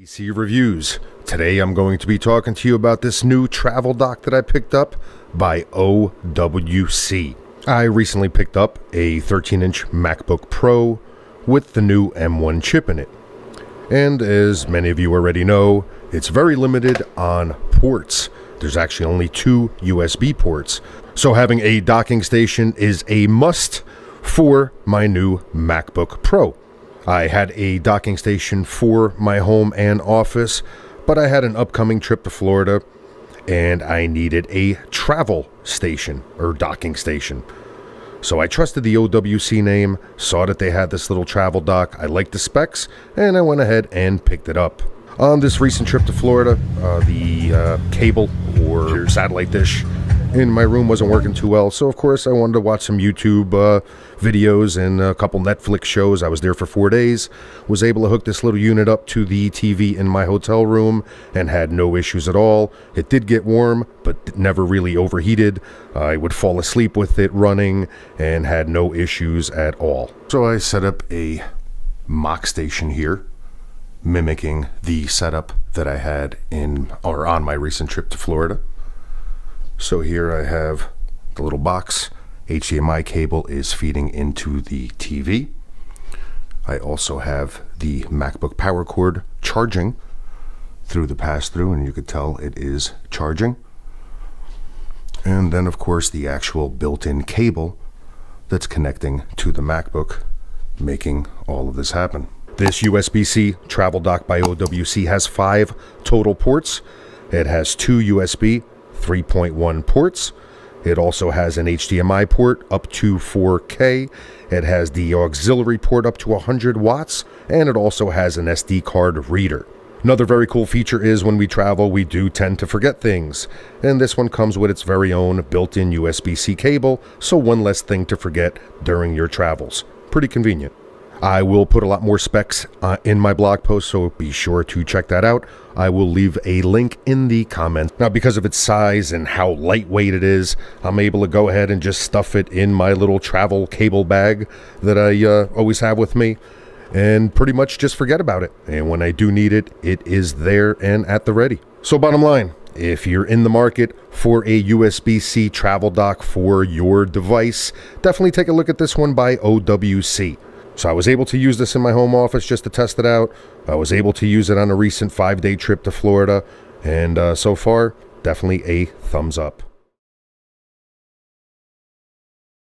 PC Reviews. Today I'm going to be talking to you about this new travel dock that I picked up by OWC. I recently picked up a 13-inch MacBook Pro with the new M1 chip in it. And as many of you already know, it's very limited on ports. There's actually only 2 USB ports. So having a docking station is a must for my new MacBook Pro. I had a docking station for my home and office, but I had an upcoming trip to Florida and I needed a travel station or docking station. So I trusted the OWC name, saw that they had this little travel dock. I liked the specs and I went ahead and picked it up. On this recent trip to Florida, the cable or satellite dish in my room wasn't working too well, so of course I wanted to watch some YouTube videos and a couple Netflix shows. I was there for 4 days, was able to hook this little unit up to the TV in my hotel room and had no issues at all. It did get warm, but it never really overheated. I would fall asleep with it running and had no issues at all. So I set up a mock station here, mimicking the setup that I had on my recent trip to Florida. So here I have the little box. HDMI cable is feeding into the TV. I also have the MacBook power cord charging through the pass-through, and you could tell it is charging. And then of course the actual built-in cable that's connecting to the MacBook, making all of this happen. This USB-C travel dock by OWC has 5 total ports. It has 2 USB 3.1 ports. It also has an HDMI port up to 4K. It has the auxiliary port up to 100 watts, and it also has an SD card reader. Another very cool feature is when we travel, we do tend to forget things, and this one comes with its very own built-in USB-C cable, so one less thing to forget during your travels. Pretty convenient. I will put a lot more specs in my blog post, so be sure to check that out. I will leave a link in the comments. Now, because of its size and how lightweight it is, I'm able to go ahead and just stuff it in my little travel cable bag that I always have with me and pretty much just forget about it. And when I do need it, it is there and at the ready. So bottom line, if you're in the market for a USB-C travel dock for your device, definitely take a look at this one by OWC. So I was able to use this in my home office just to test it out. I was able to use it on a recent 5-day trip to Florida. And so far, definitely a thumbs up.